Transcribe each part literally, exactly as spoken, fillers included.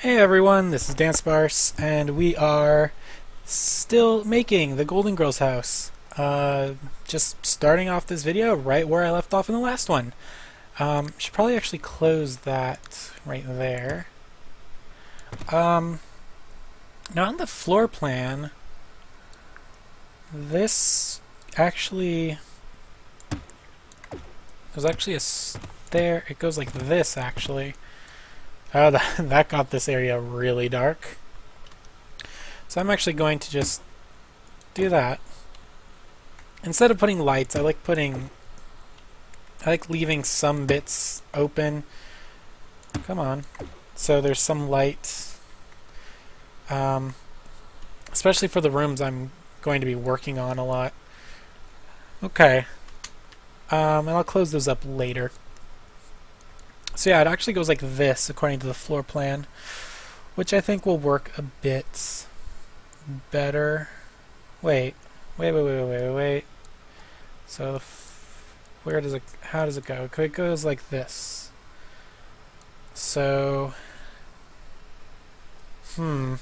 Hey everyone, this is Dansparce, and we are still making the Golden Girls house. Uh, just starting off this video right where I left off in the last one. Um, should probably actually close that right there. Um, now on the floor plan, this actually, there's actually a stair, it goes like this actually. Oh, that, that got this area really dark. So I'm actually going to just do that. Instead of putting lights, I like putting... I like leaving some bits open. Come on. So there's some light. Um, especially for the rooms I'm going to be working on a lot. Okay. Um, and I'll close those up later. So yeah, it actually goes like this according to the floor plan, which I think will work a bit better. Wait, wait, wait, wait, wait, wait. So f where does it? How does it go? It goes like this. So, hmm.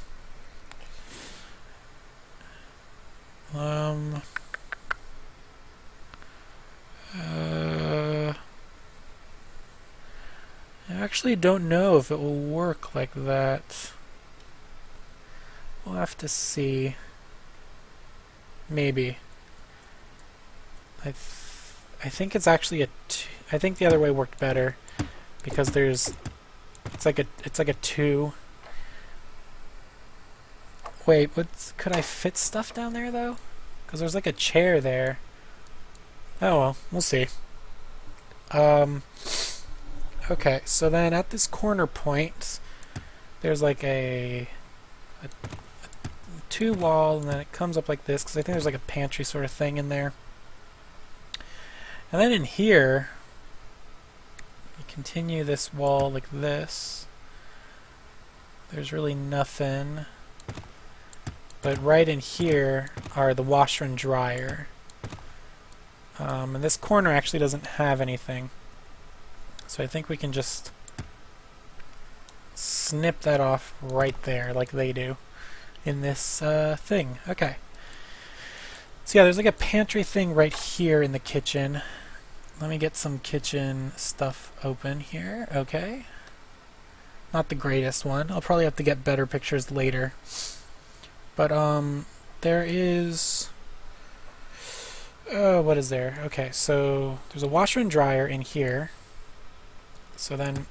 Um. Uh. I actually don't know if it will work like that. We'll have to see. Maybe. I, th I think it's actually a. T I think the other way worked better, because there's. It's like a. It's like a two. Wait, what? Could I fit stuff down there though? Because there's like a chair there. Oh well, we'll see. Um. Okay, so then at this corner point, there's like a, a, a two wall, and then it comes up like this, because I think there's like a pantry sort of thing in there. And then in here, you continue this wall like this. There's really nothing. But right in here are the washer and dryer. Um, and this corner actually doesn't have anything. So I think we can just snip that off right there, like they do in this uh, thing. Okay. So yeah, there's like a pantry thing right here in the kitchen. Let me get some kitchen stuff open here. Okay. Not the greatest one. I'll probably have to get better pictures later. But um, there is... Uh, what is there? Okay, so there's a washer and dryer in here. So then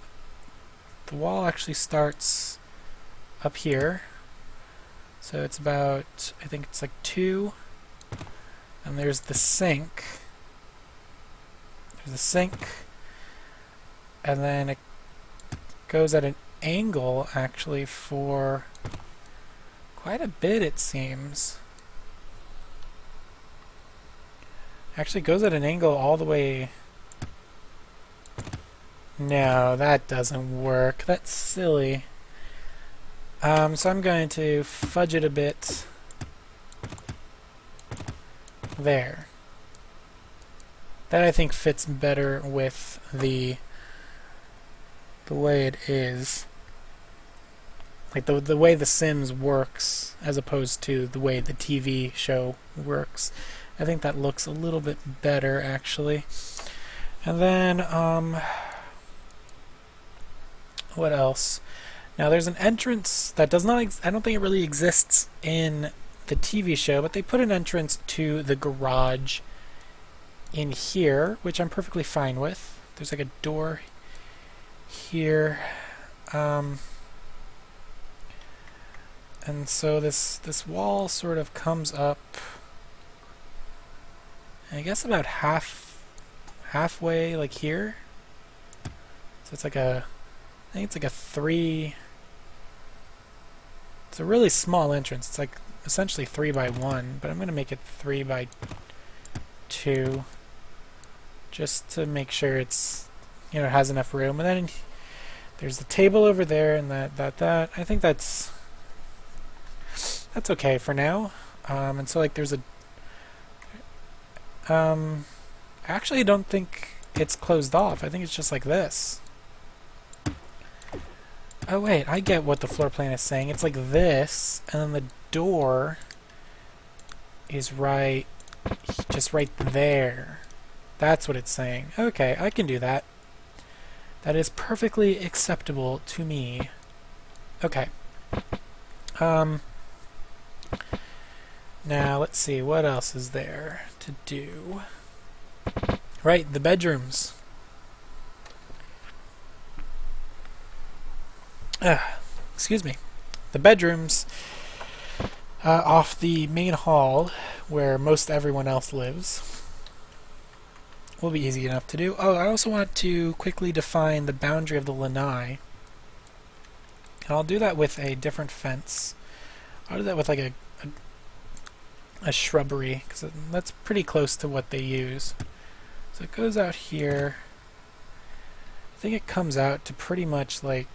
the wall actually starts up here. So it's about, I think it's like two. And there's the sink. There's the sink. And then it goes at an angle actually for quite a bit, it seems. Actually goes at an angle all the way. No, that doesn't work. That's silly. Um, so I'm going to fudge it a bit. There. That I think fits better with the the way it is. Like the the way The Sims works as opposed to the way the T V show works. I think that looks a little bit better actually. And then um what else? Now there's an entrance that does not, ex I don't think it really exists in the T V show, but they put an entrance to the garage in here, which I'm perfectly fine with. There's like a door here. Um, and so this, this wall sort of comes up, I guess about half, halfway like here. So it's like a I think it's like a three... It's a really small entrance. It's like essentially three by one, but I'm going to make it three by two just to make sure it's, you know, it has enough room. And then there's the table over there and that, that, that. I think that's that's okay for now. Um, and so like there's a... Um, I actually don't think it's closed off. I think it's just like this. Oh wait, I get what the floor plan is saying. It's like this, and then the door is right, just right there. That's what it's saying. Okay, I can do that. That is perfectly acceptable to me. Okay. Um, now, let's see, what else is there to do? Right, the bedrooms. Uh, excuse me. The bedrooms uh, off the main hall, where most everyone else lives, will be easy enough to do. Oh, I also want to quickly define the boundary of the lanai. And I'll do that with a different fence. I'll do that with like a, a, a shrubbery, because that's pretty close to what they use. So it goes out here. I think it comes out to pretty much like...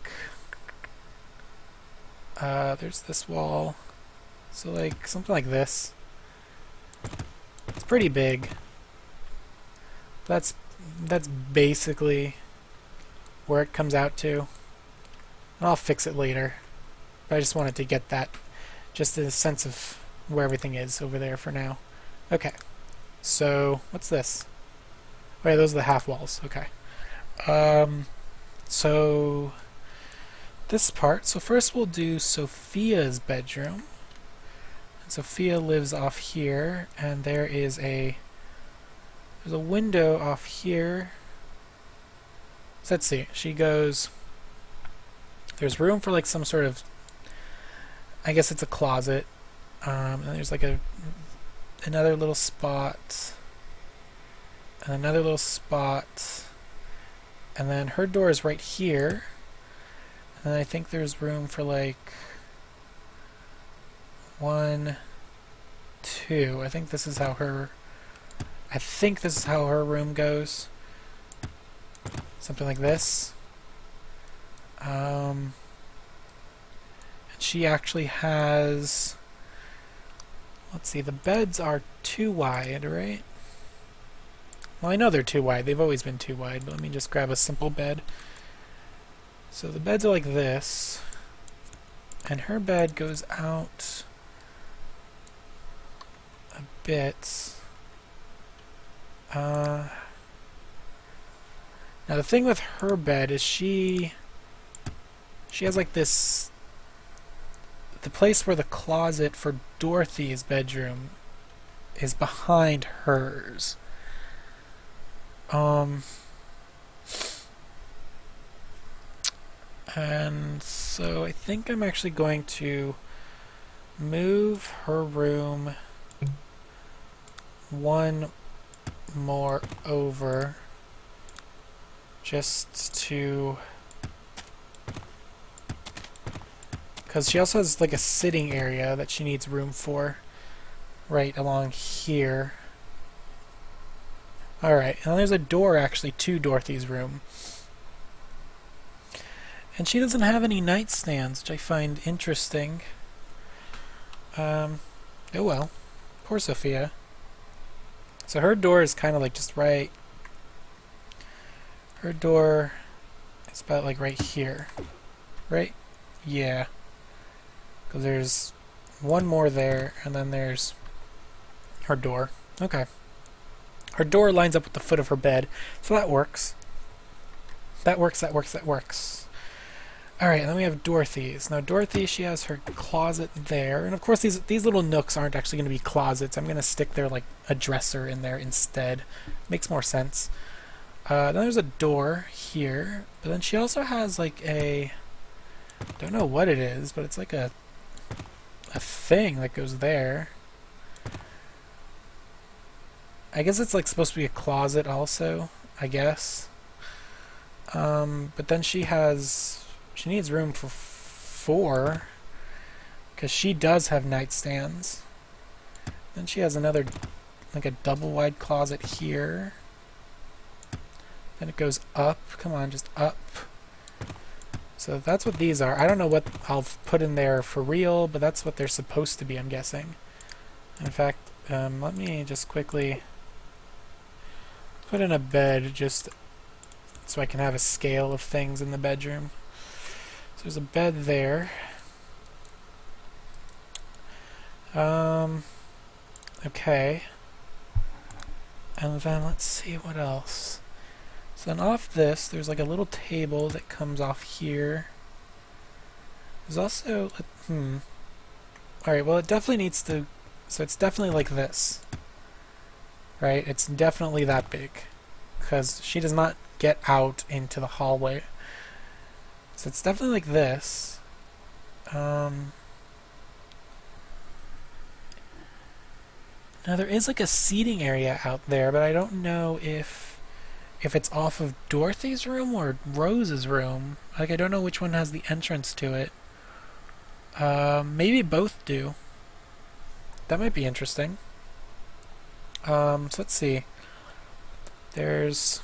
Uh, there's this wall. So like, something like this. It's pretty big. That's, that's basically where it comes out to. And I'll fix it later. But I just wanted to get that, just a sense of where everything is over there for now. Okay. So, what's this? Wait, those are the half walls. Okay. Um, so, this part. So first we'll do Sophia's bedroom. And Sophia lives off here, and there is a there's a window off here. So let's see. She goes. There's room for like some sort of, I guess it's a closet. Um, and there's like a another little spot, and another little spot, and then her door is right here. And I think there's room for like one, two. I think this is how her. I think this is how her room goes. Something like this. Um, and she actually has. Let's see. The beds are too wide, right? Well, I know they're too wide. They've always been too wide. But let me just grab a simple bed. So the beds are like this, and her bed goes out a bit. Uh, now the thing with her bed is she she has like this, the place where the closet for Dorothy's bedroom is behind hers. Um. And so I think I'm actually going to move her room one more over just to... because she also has like a sitting area that she needs room for right along here. Alright, and there's a door actually to Dorothy's room. And she doesn't have any nightstands, which I find interesting. Um, oh well. Poor Sophia. So her door is kind of like just right... Her door is about like right here. Right? Yeah. Because there's one more there, and then there's her door. Okay. Her door lines up with the foot of her bed, so that works. That works, that works, that works. Alright, and then we have Dorothy's. Now Dorothy, she has her closet there. And of course these these little nooks aren't actually going to be closets. I'm going to stick their like a dresser in there instead. Makes more sense. Uh, then there's a door here. But then she also has like a... I don't know what it is, but it's like a, a thing that goes there. I guess it's like supposed to be a closet also, I guess. Um, but then she has... She needs room for four, because she does have nightstands. Then she has another, like a double-wide closet here. Then it goes up. Come on, just up. So that's what these are. I don't know what I'll put in there for real, but that's what they're supposed to be, I'm guessing. In fact, um, let me just quickly put in a bed just so I can have a scale of things in the bedroom. There's a bed there. Um, okay. And then let's see what else. So then off this, there's like a little table that comes off here. There's also, a, hmm. Alright, well it definitely needs to, so it's definitely like this. Right? It's definitely that big. Because she does not get out into the hallway. So it's definitely like this. Um... Now there is like a seating area out there, but I don't know if if it's off of Dorothy's room or Rose's room. Like I don't know which one has the entrance to it. Uh, maybe both do. That might be interesting. Um, so let's see. There's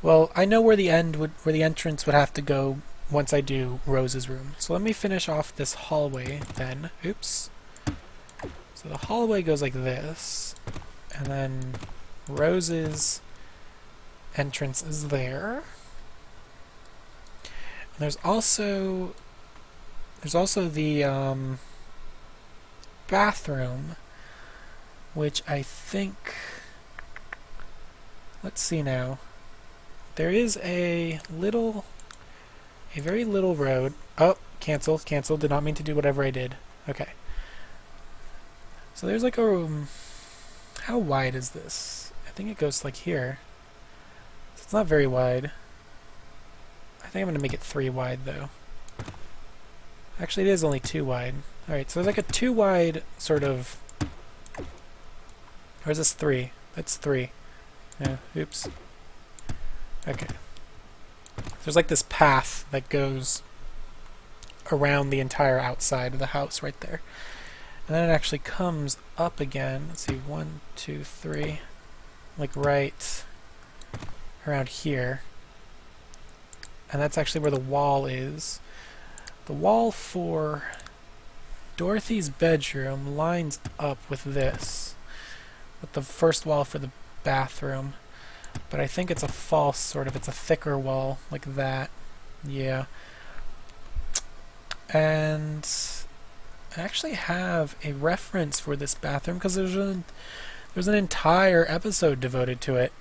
well, I know where the end would where the entrance would have to go once I do Rose's room. So let me finish off this hallway then. Oops. So the hallway goes like this, and then Rose's entrance is there. And there's also there's also the um, bathroom, which I think. Let's see now. There is a little, a very little road. Oh, cancel, cancel. Did not mean to do whatever I did. Okay. So there's like a room. How wide is this? I think it goes like here. So it's not very wide. I think I'm going to make it three wide though. Actually, it is only two wide. Alright, so there's like a two wide sort of. Or is this three? That's three. Yeah, oops. Okay. There's like this path that goes around the entire outside of the house right there. And then it actually comes up again. Let's see, one, two, three, like right around here. And that's actually where the wall is. The wall for Dorothy's bedroom lines up with this, with the first wall for the bathroom. But I think it's a false sort of, it's a thicker wall like that. Yeah. And I actually have a reference for this bathroom because there's an there's an entire episode devoted to it.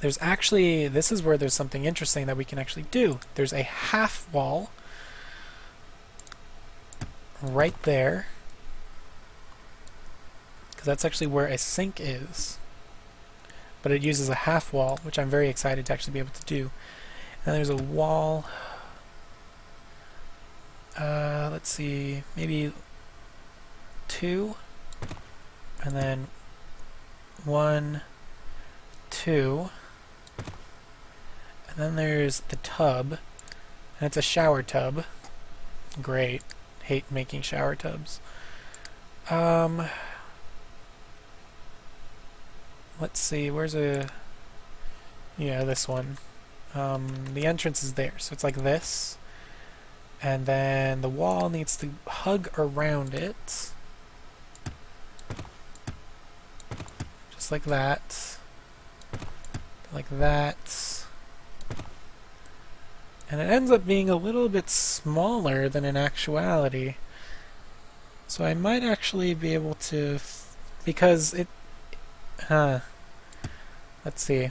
There's actually this is where there's something interesting that we can actually do. There's a half wall right there because that's actually where a sink is, but it uses a half wall, which I'm very excited to actually be able to do. And there's a wall. Uh, let's see, maybe two, and then one, two, and then there's the tub, and it's a shower tub. Great. Hate making shower tubs. Um, let's see, where's a, yeah, this one. Um, the entrance is there, so it's like this. And then the wall needs to hug around it. Just like that. Like that. And it ends up being a little bit smaller than in actuality. So I might actually be able to, because it, huh. Let's see.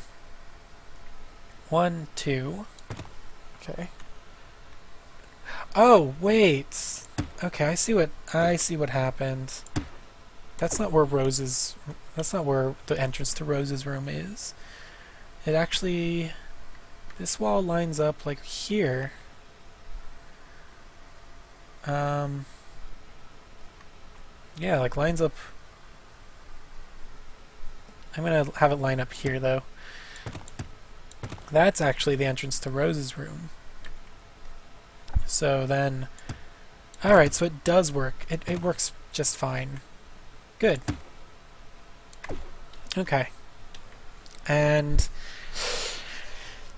One, two. Okay. Oh wait. Okay, I see what I see what happened. That's not where Rose's that's not where the entrance to Rose's room is. It actually this wall lines up like here. Um Yeah, like lines up. I'm going to have it line up here though. That's actually the entrance to Rose's room. So then, alright, so it does work. It, it works just fine. Good. Okay. And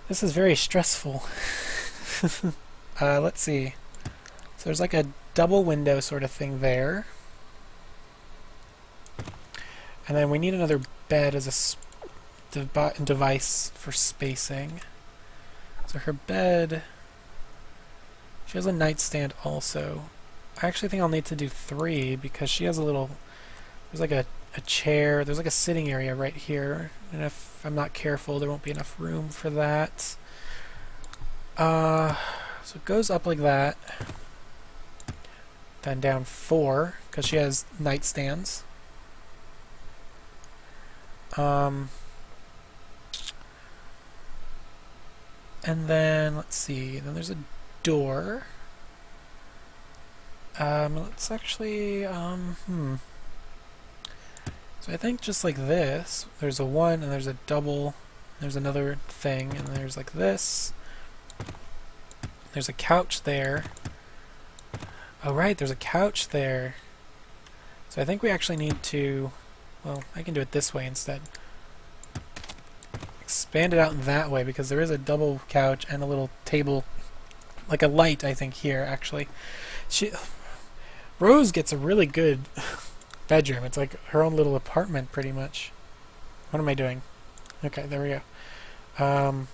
this is very stressful. uh, let's see. So there's like a double window sort of thing there. And then we need another bed as a sp- dev- device for spacing. So her bed, she has a nightstand also. I actually think I'll need to do three because she has a little, there's like a, a chair, there's like a sitting area right here, and if I'm not careful there won't be enough room for that. Uh, so it goes up like that, then down four because she has nightstands. Um, and then let's see, then there's a door. Um, let's actually, um, hmm. So I think just like this, there's a one and there's a double, there's another thing, and there's like this. There's a couch there. Oh right, there's a couch there. So I think we actually need to, well, I can do it this way instead. Expand it out in that way because there is a double couch and a little table, like a light I think here actually. She, Rose gets a really good bedroom. It's like her own little apartment, pretty much. What am I doing? Okay, there we go. Um,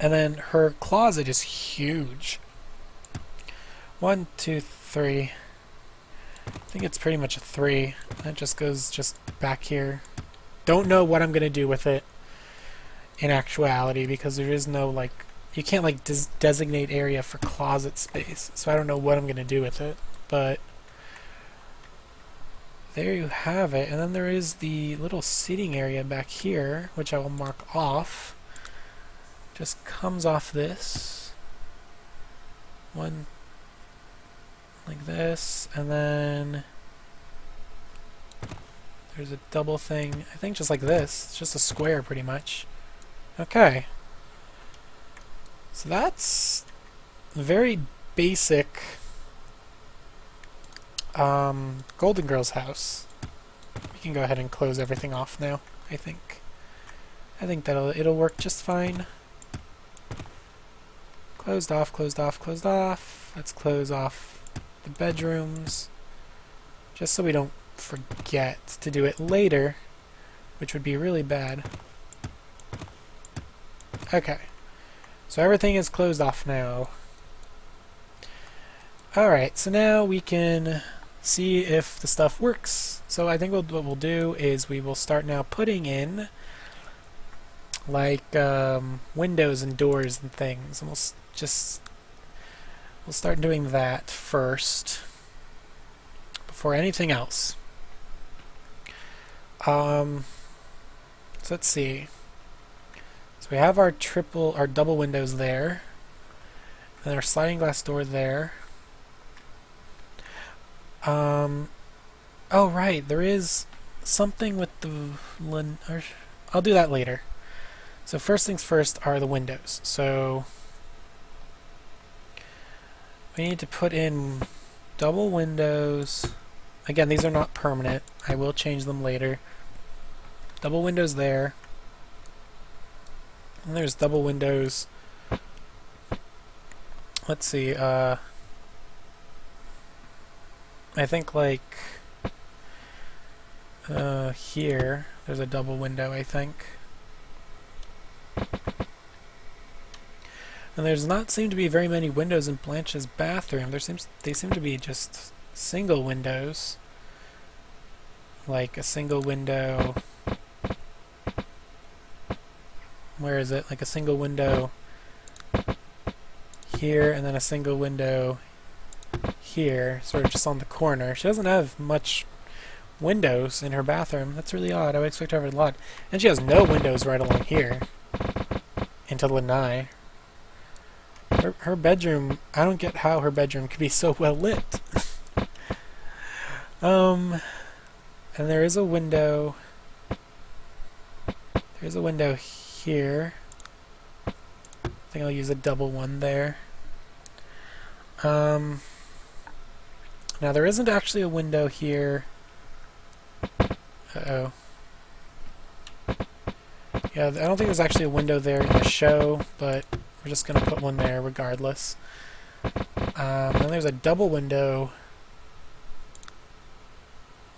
and then her closet is huge. One, two, three. I think it's pretty much a three. That just goes just back here. Don't know what I'm gonna do with it in actuality because there is no like, you can't like des designate area for closet space, so I don't know what I'm gonna do with it, but there you have it. And then there is the little sitting area back here, which I will mark off. Just comes off this one like this, and then there's a double thing, I think just like this. It's just a square pretty much. Okay. So that's very basic um, Golden Girls house. We can go ahead and close everything off now, I think. I think that'll it'll work just fine. Closed off, closed off, closed off. Let's close off the bedrooms, just so we don't forget to do it later, which would be really bad. Okay. So everything is closed off now. Alright, so now we can see if the stuff works. So I think we'll, what we'll do is we will start now putting in like um, windows and doors and things, and we'll just we'll start doing that first before anything else. Um, so let's see. We have our triple, our double windows there, and our sliding glass door there. Um, oh right, there is something with the. I'll do that later. So first things first are the windows. So we need to put in double windows. Again, these are not permanent. I will change them later. Double windows there. And there's double windows. Let's see, uh, I think like uh, here there's a double window, I think. And there's not seem to be very many windows in Blanche's bathroom. There seems they seem to be just single windows. Like a single window. Where is it? Like a single window here, and then a single window here, sort of just on the corner. She doesn't have much windows in her bathroom. That's really odd. I would expect her to have a lot. And she has no windows right along here into lanai. Her, her bedroom, I don't get how her bedroom could be so well lit. um, and there is a window. There's a window here. Here, I think I'll use a double one there. Um, now there isn't actually a window here. Uh-oh. Yeah, I don't think there's actually a window there in the show, but we're just gonna put one there regardless. Um, and there's a double window,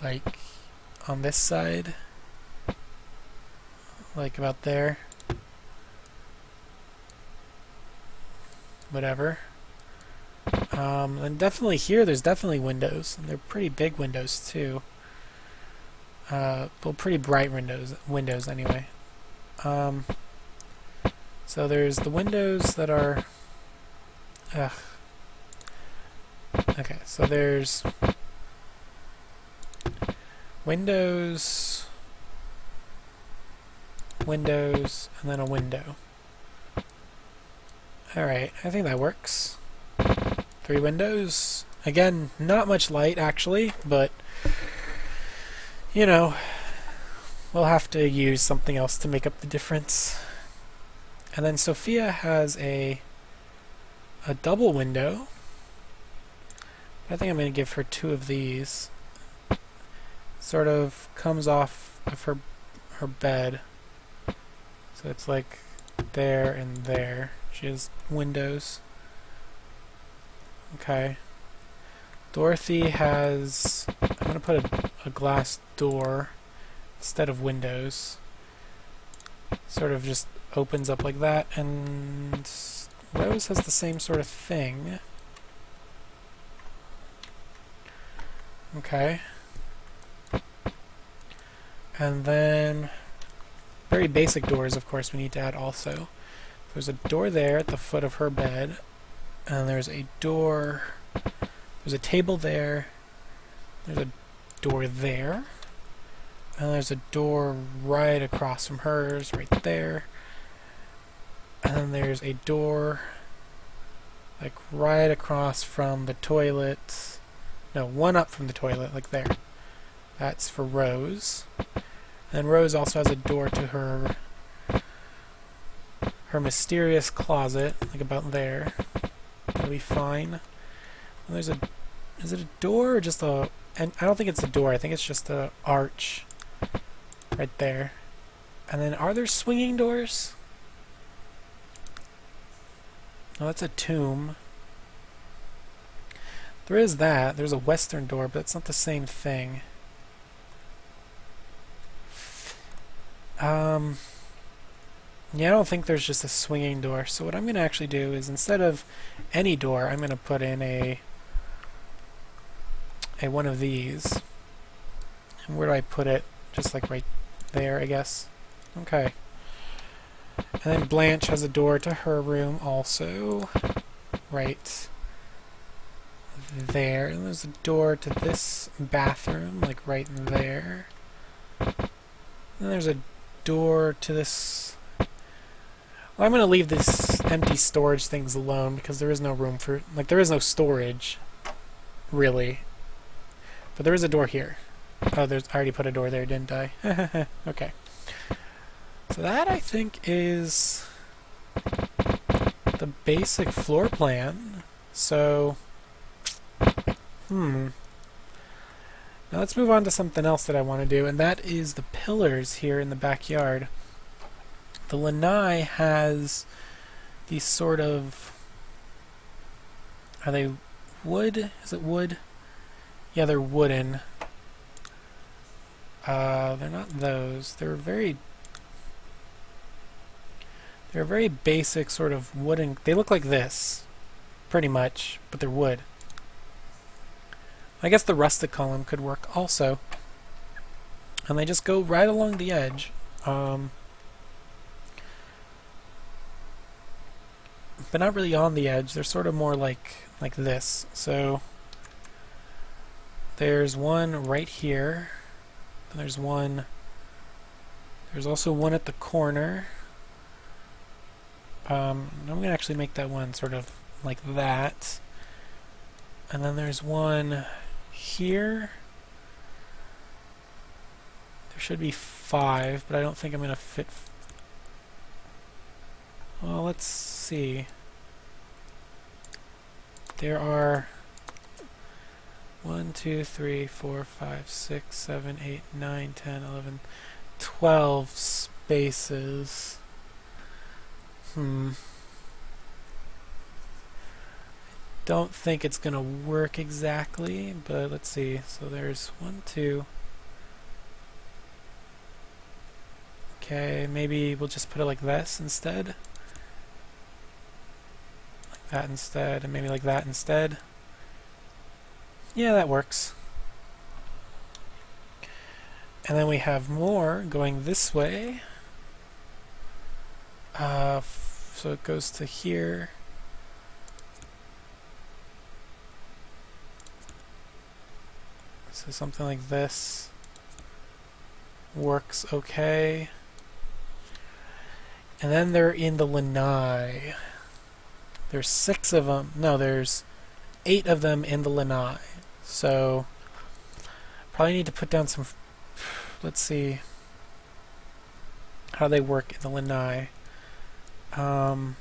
like on this side, like about there. whatever. Um, and definitely here, there's definitely windows. And they're pretty big windows too. Uh, well, pretty bright windows, windows anyway. Um, so there's the windows that are... Ugh. Okay, so there's windows, windows, and then a window. Alright, I think that works. Three windows. Again, not much light actually, but you know, we'll have to use something else to make up the difference. And then Sophia has a a double window. I think I'm going to give her two of these. Sort of comes off of her her bed. So it's like there and there. She has windows. Okay. Dorothy has... I'm going to put a, a glass door instead of windows. Sort of just opens up like that. And Rose has the same sort of thing. Okay, and then very basic doors, of course, we need to add also. There's a door there at the foot of her bed, and there's a door, there's a table there, there's a door there, and there's a door right across from hers, right there, and then there's a door like right across from the toilet. No, one up from the toilet, like there. That's for Rose. And Rose also has a door to her her mysterious closet, like about there. That'll be fine. And there's a... Is it a door or just a... And I don't think it's a door, I think it's just a arch. Right there. And then, are there swinging doors? No, that's a tomb. There is that. There's a western door, but it's not the same thing. Um, yeah, I don't think there's just a swinging door. So what I'm going to actually do is, instead of any door, I'm going to put in a, a one of these. And where do I put it? Just like right there, I guess. Okay. And then Blanche has a door to her room also. Right. There, and there's a door to this bathroom, like right there. And there's a door to this... Well, I'm going to leave these empty storage things alone because there is no room for... Like, there is no storage, really. But there is a door here. Oh, there's... I already put a door there, didn't I? Okay. So that, I think, is the basic floor plan. So... Hmm. Now let's move on to something else that I want to do, and that is the pillars here in the backyard. The lanai has these sort of... Are they wood? Is it wood? Yeah, they're wooden. Uh, they're not those. They're very... They're very basic sort of wooden... They look like this, pretty much, but they're wood. I guess the rustic column could work also. And they just go right along the edge. Um, but not really on the edge. They're sort of more like like this. So there's one right here. And there's one... There's also one at the corner. Um, I'm going to actually make that one sort of like that. And then there's one... Here, there should be five, but I don't think I'm going to fit. F well, let's see. There are one, two, three, four, five, six, seven, eight, nine, ten, eleven, twelve spaces. Hmm. Don't think it's gonna work exactly, but let's see. So there's one, two. Okay, maybe we'll just put it like this instead. Like that instead, and maybe like that instead. Yeah, that works. And then we have more going this way. Uh, f so it goes to here. So something like this works okay. And then they're in the lanai. There's six of them. No, there's eight of them in the lanai. So probably need to put down some... Let's see how they work in the lanai. Um,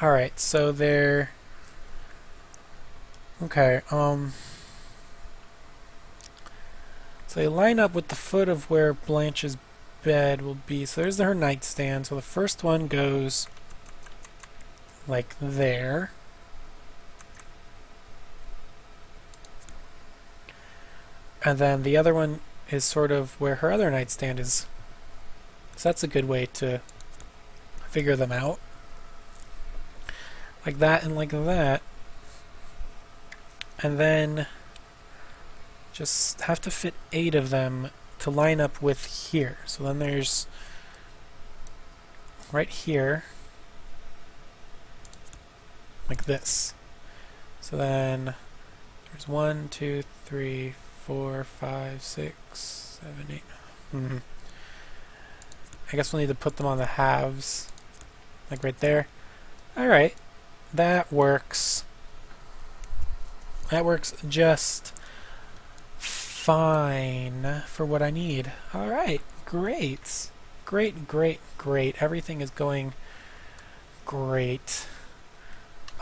Alright, so they're... Okay, um... so they line up with the foot of where Blanche's bed will be. So there's her nightstand. So the first one goes like there. And then the other one is sort of where her other nightstand is. So that's a good way to figure them out. Like that and like that. And then just have to fit eight of them to line up with here. So then there's right here, like this. So then there's one, two, three, four, five, six, seven, eight. Mm-hmm. I guess we'll need to put them on the halves, like right there. All right, that works. That works just fine for what I need. All right, great. Great, great, great. Everything is going great.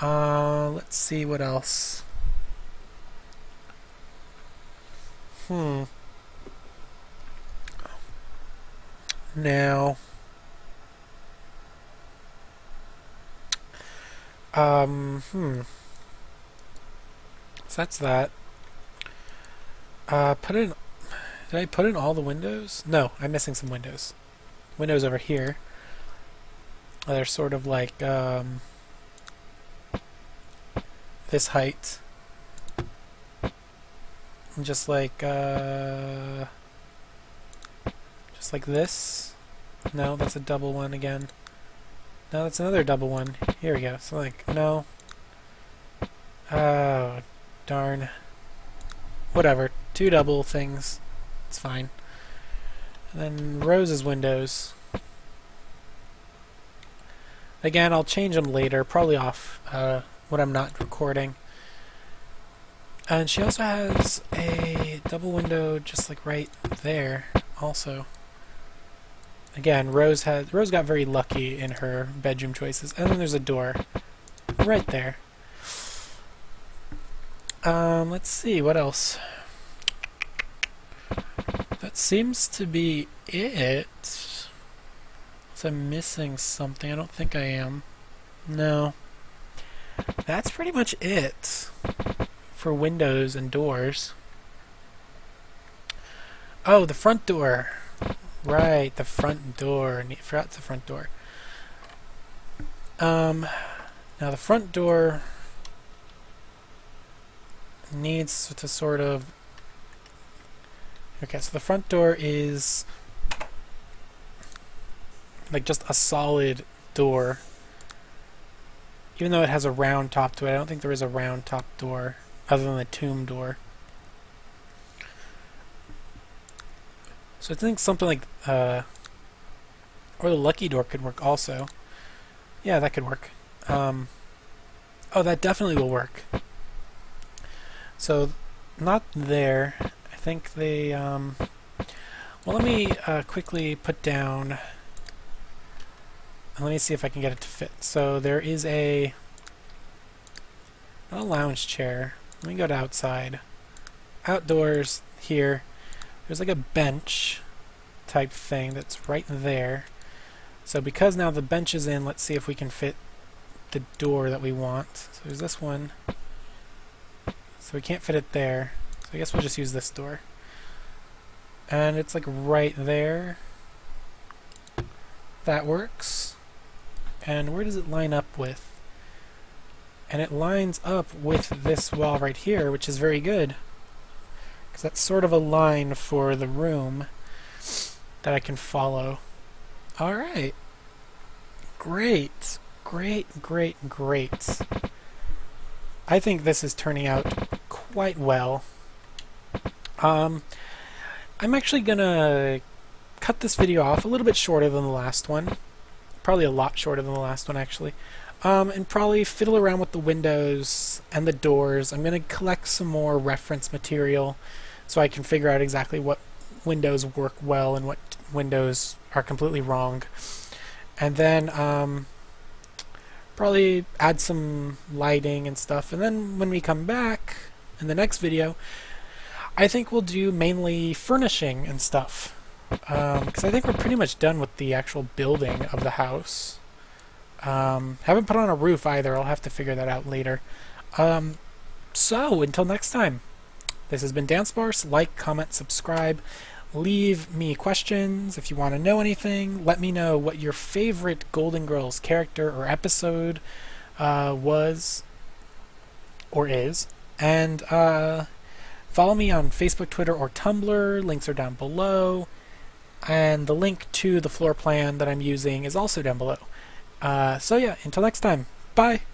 Uh, let's see what else. Hmm. Now, um, hmm. So that's that. Uh, put in... Did I put in all the windows? No, I'm missing some windows. Windows over here. They're sort of like, um... this height. And just like, uh... just like this. No, that's a double one again. No, that's another double one. Here we go. So like, no. Oh, darn. Whatever. Two double things. It's fine. And then Rose's windows. Again, I'll change them later, probably off uh, when I'm not recording. And she also has a double window just like right there also. Again, Rose has Rose got very lucky in her bedroom choices. And then there's a door right there. Um, let's see, what else? That seems to be it. So I'm missing something. I don't think I am. No. That's pretty much it for windows and doors. Oh, the front door. Right, the front door. I forgot the front door. Um, now the front door needs to sort of... Okay, so the front door is like just a solid door. Even though it has a round top to it, I don't think there is a round top door other than the tomb door. So I think something like, uh, or the lucky door could work also. Yeah, that could work. Um, oh, that definitely will work. So, not there. I think they, um, well, let me uh, quickly put down, and let me see if I can get it to fit. So there is a, a lounge chair. Let me go to outside. Outdoors here, there's like a bench type thing that's right there. So because now the bench is in, let's see if we can fit the door that we want. So there's this one. So we can't fit it there. I guess we'll just use this door. And it's like right there. That works. And where does it line up with? and it lines up with this wall right here, which is very good, because that's sort of a line for the room that I can follow. All right. Great, great, great, great. I think this is turning out quite well. Um, I'm actually gonna cut this video off a little bit shorter than the last one. Probably a lot shorter than the last one, actually. Um, and probably fiddle around with the windows and the doors. I'm gonna collect some more reference material so I can figure out exactly what windows work well and what windows are completely wrong. And then um, probably add some lighting and stuff. And then when we come back in the next video, I think we'll do mainly furnishing and stuff, because um, I think we're pretty much done with the actual building of the house. Um, haven't put on a roof either. I'll have to figure that out later. Um, so until next time, this has been Dansparce. Like, comment, subscribe. Leave me questions if you want to know anything. Let me know what your favorite Golden Girls character or episode uh, was or is. And uh, follow me on Facebook, Twitter, or Tumblr. Links are down below. And the link to the floor plan that I'm using is also down below. Uh, so yeah, until next time. Bye!